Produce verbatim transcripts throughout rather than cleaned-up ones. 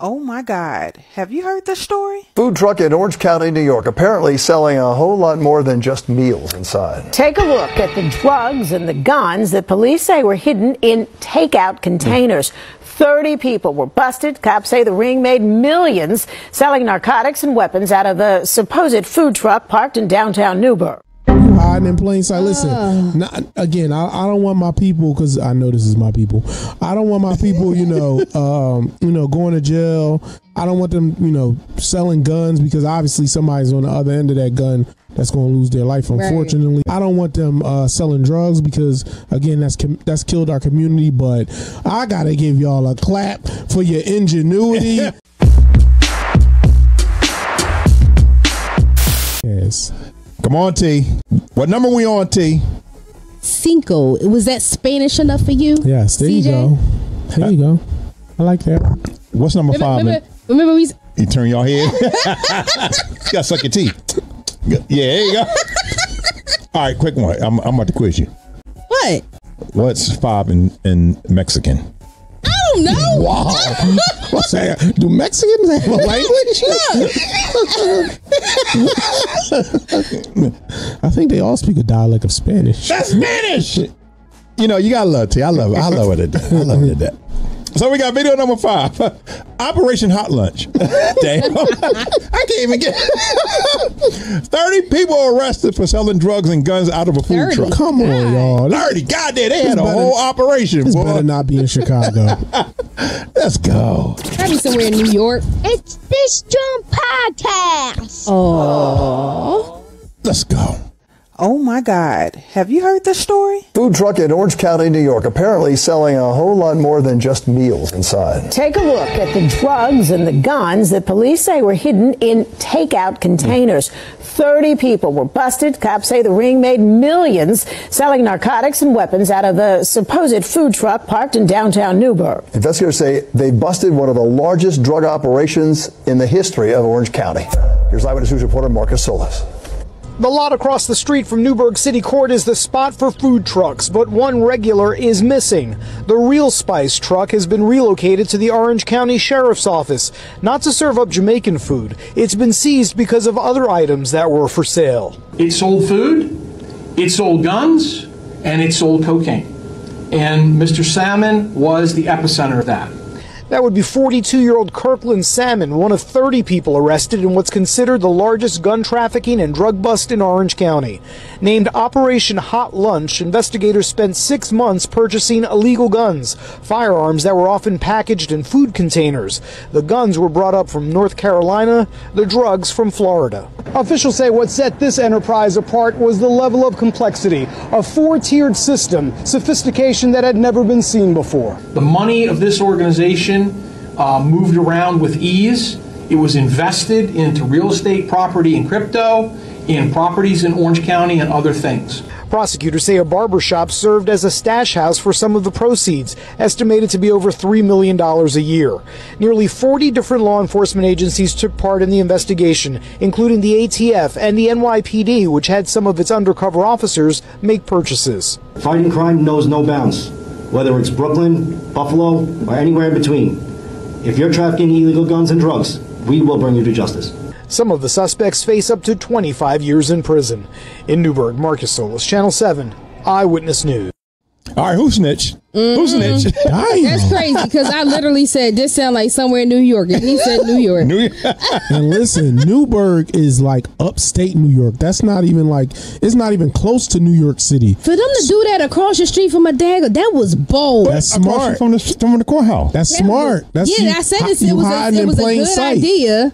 Oh my God, have you heard this story? Food truck in Orange County, New York, apparently selling a whole lot more than just meals inside. Take a look at the drugs and the guns that police say were hidden in takeout containers. thirty people were busted. Cops say the ring made millions selling narcotics and weapons out of the supposed food truck parked in downtown Newburgh. Hiding in plain sight. Listen, uh. not, again, I, I don't want my people, because I know this is my people. I don't want my people, you know, um, you know, going to jail. I don't want them, you know, selling guns, because obviously somebody's on the other end of that gun that's going to lose their life, unfortunately. Right. I don't want them uh, selling drugs, because, again, that's that's killed our community. But I got to give y'all a clap for your ingenuity. Yes. Come on, T. What number we on, T? Cinco. Was that Spanish enough for you? Yes, there C J? You go. There uh, you go. I like that. What's number remember, five? Remember, remember we... You turn your head. You got to suck your teeth. Yeah, there you go. All right, quick one. I'm, I'm about to quiz you. What? What's five in, in Mexican? I don't know. Wow. What's that? Do Mexicans have a language? I think they all speak a dialect of Spanish. That's Spanish. You know, you gotta love T. I love it. I love it at that. I love it at that. So we got video number five. Operation Hot Lunch. Damn. I can't even get thirty people arrested for selling drugs and guns out of a food thirty. Truck. Come on, y'all. thirty. God damn, they had a better, whole operation. This boy. Better not be in Chicago. Let's go. Probably somewhere in New York. It's Fish Jump Podcast. Oh. Let's go. Oh my God, have you heard this story? Food truck in Orange County, New York, apparently selling a whole lot more than just meals inside. Take a look at the drugs and the guns that police say were hidden in takeout containers. thirty people were busted. Cops say the ring made millions selling narcotics and weapons out of the supposed food truck parked in downtown Newburgh. Investigators say they busted one of the largest drug operations in the history of Orange County. Here's Eyewitness News reporter Marcus Solis. The lot across the street from Newburgh City Court is the spot for food trucks, but one regular is missing. The Real Spice truck has been relocated to the Orange County Sheriff's Office, not to serve up Jamaican food. It's been seized because of other items that were for sale. It sold food, it sold guns, and it sold cocaine. And Mister Salmon was the epicenter of that. That would be forty-two-year-old Kirkland Salmon, one of thirty people arrested in what's considered the largest gun trafficking and drug bust in Orange County. Named Operation Hot Lunch, investigators spent six months purchasing illegal guns, firearms that were often packaged in food containers. The guns were brought up from North Carolina, the drugs from Florida. Officials say what set this enterprise apart was the level of complexity, a four-tiered system, sophistication that had never been seen before. The money of this organization Uh, moved around with ease. It was invested into real estate, property, and crypto, in properties in Orange County, and other things. Prosecutors say a barbershop served as a stash house for some of the proceeds, estimated to be over three million dollars a year. Nearly forty different law enforcement agencies took part in the investigation, including the A T F and the N Y P D, which had some of its undercover officers make purchases. Fighting crime knows no bounds, whether it's Brooklyn, Buffalo, or anywhere in between. If you're trafficking illegal guns and drugs, we will bring you to justice. Some of the suspects face up to twenty-five years in prison. In Newburgh, Marcus Solis, Channel seven, Eyewitness News. All right, who snitched? Mm-hmm. Who snitched? That's crazy, because I literally said, this sounds like somewhere in New York, and he said New York. New York. And listen, Newburgh is like upstate New York. That's not even like, it's not even close to New York City. For them to do that across the street from a dagger, that was bold. That's smart. From the, from the courthouse. That's that smart. Was, That's yeah, you, I said this, it was, a, it was a good sight. idea.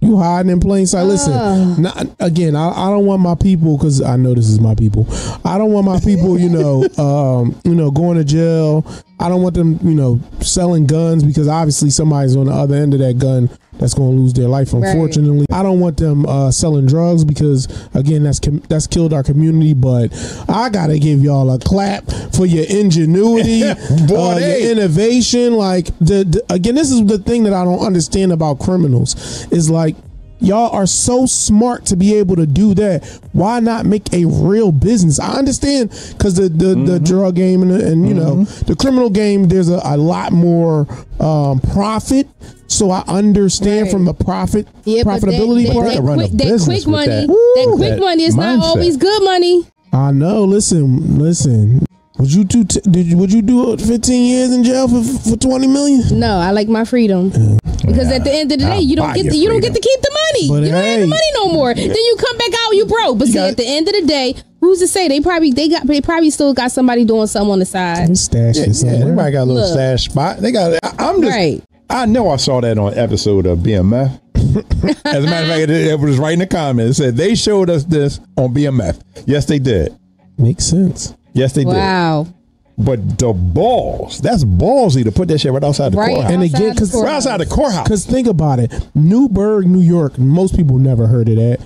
You hiding in plain sight. Listen, uh. not, again, I, I don't want my people, because I know this is my people. I don't want my people, you know, um, you know, going to jail. I don't want them, you know, selling guns, because obviously somebody's on the other end of that gun that's going to lose their life, unfortunately. Right. I don't want them uh, selling drugs, because, again, that's that's killed our community. But I got to give y'all a clap for your ingenuity, Boy, uh, your innovation. Like, the, the again, this is the thing that I don't understand about criminals, is like, Y'all are so smart to be able to do that. Why not make a real business? I understand, because the the, mm-hmm. the drug game and, and you mm-hmm. know, the criminal game, there's a, a lot more um, profit. So I understand right. from the profit yeah, profitability they, they, part. They, they run quick, a that quick money, that, that quick that money is mindset. Not always good money. I know. Listen, listen. Would you do? T did you? Would you do fifteen years in jail for for twenty million? No, I like my freedom yeah. because yeah. at the end of the day, I'll you don't get the, you freedom. Don't get to keep the money. But you don't hey. Have the money no more. Yeah. Then you come back out, you broke. But you see, at the end of the day, who's to say they probably they got they probably still got somebody doing something on the side. Stash yeah, yeah, they might got a little Look. Stash spot. They got. I, I'm just. Right. I know I saw that on an episode of B M F. As a matter of fact, it, it was right in the comments. It said they showed us this on B M F. Yes, they did. Makes sense. Yes, they wow. did. Wow. But the balls, that's ballsy to put that shit right outside the right courthouse. And again, because right outside the courthouse. Because think about it. Newburgh, New York, most people never heard of that.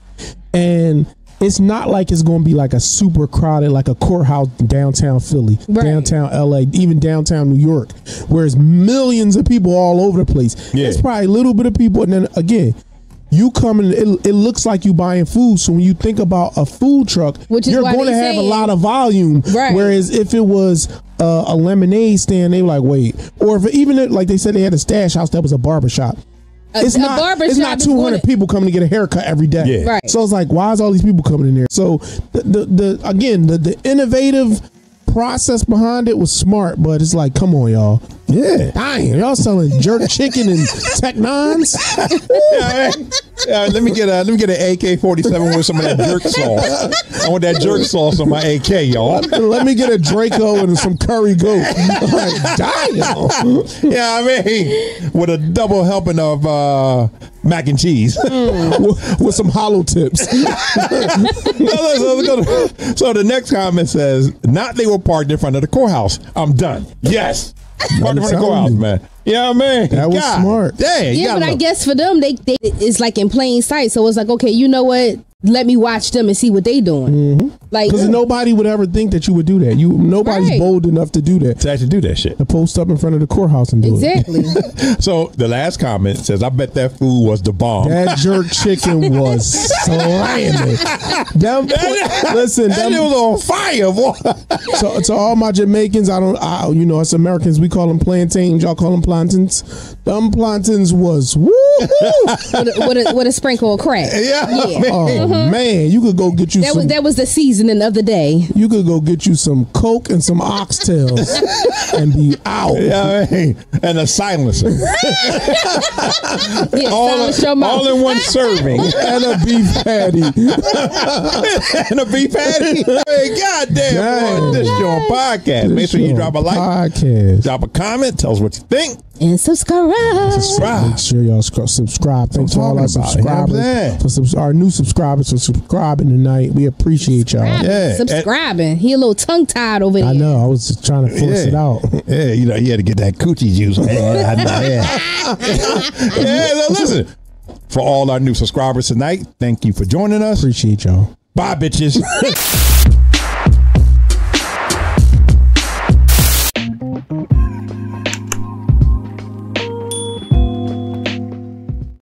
And it's not like it's going to be like a super crowded, like a courthouse downtown Philly, right. downtown L A, even downtown New York, where it's millions of people all over the place. Yeah. It's probably a little bit of people. And then again, you come and it, it looks like you buying food. So when you think about a food truck, which is you're going to have saying. A lot of volume. Right. Whereas if it was uh, a lemonade stand, they were like, wait. Or if even if, like they said they had a stash house, that was a barbershop. A, it's, a not, it's not two hundred people coming to get a haircut every day. Yeah. Right. So it's like, why is all these people coming in there? So the, the, the again, the, the innovative process behind it was smart. But it's like, come on, y'all. Yeah, dying. Y'all selling jerk chicken and Tech Nines. Yeah, uh, let me get a let me get an A K forty-seven with some of that jerk sauce. I want that jerk sauce on my A K, y'all. Let me get a Draco and some curry goat. Like, dying. Yeah, I mean, with a double helping of uh, mac and cheese mm. with, with some hollow tips. So the next comment says, "Not they were parked in front of the courthouse." I'm done. Yes. Hard to go out, man. Yeah, you know I mean, that was God. Smart. Dang, yeah, but look. I guess for them, they, they it's like in plain sight. So it's like, okay, you know what? Let me watch them and see what they doing. Mm-hmm. Like, because nobody would ever think that you would do that. You nobody's right. bold enough to do that. To actually do that shit. To post up in front of the courthouse and do exactly. it. Exactly. So the last comment says, "I bet that food was the bomb. That jerk chicken was slamming." Them, listen, that them, was on fire, boy. So to all my Jamaicans, I don't, I, you know, us Americans, we call them plantains. Y'all call them plantains. Them plantains was woo with, with, with a sprinkle of crack. Yeah. Yeah. Oh, man, you could go get you that some. Was, that was the seasoning of the day. You could go get you some Coke and some oxtails and be out. Yeah, I mean, and a silencer. Yeah, all, a, all in one serving. And a beef patty. And a beef patty? Hey, goddamn. This is your podcast. This Make sure you drop a like. Podcast. Drop a comment. Tell us what you think. And subscribe. subscribe. Make sure y'all subscribe. Thanks to all our subscribers. Yeah. For sub our new subscribers for subscribing tonight. We appreciate y'all. Yeah. Subscribing. And he a little tongue tied over there. I know. I was just trying to force yeah. it out. Yeah, you know, you had to get that coochie juice. On. I know, yeah. Yeah, now listen. For all our new subscribers tonight, thank you for joining us. Appreciate y'all. Bye, bitches.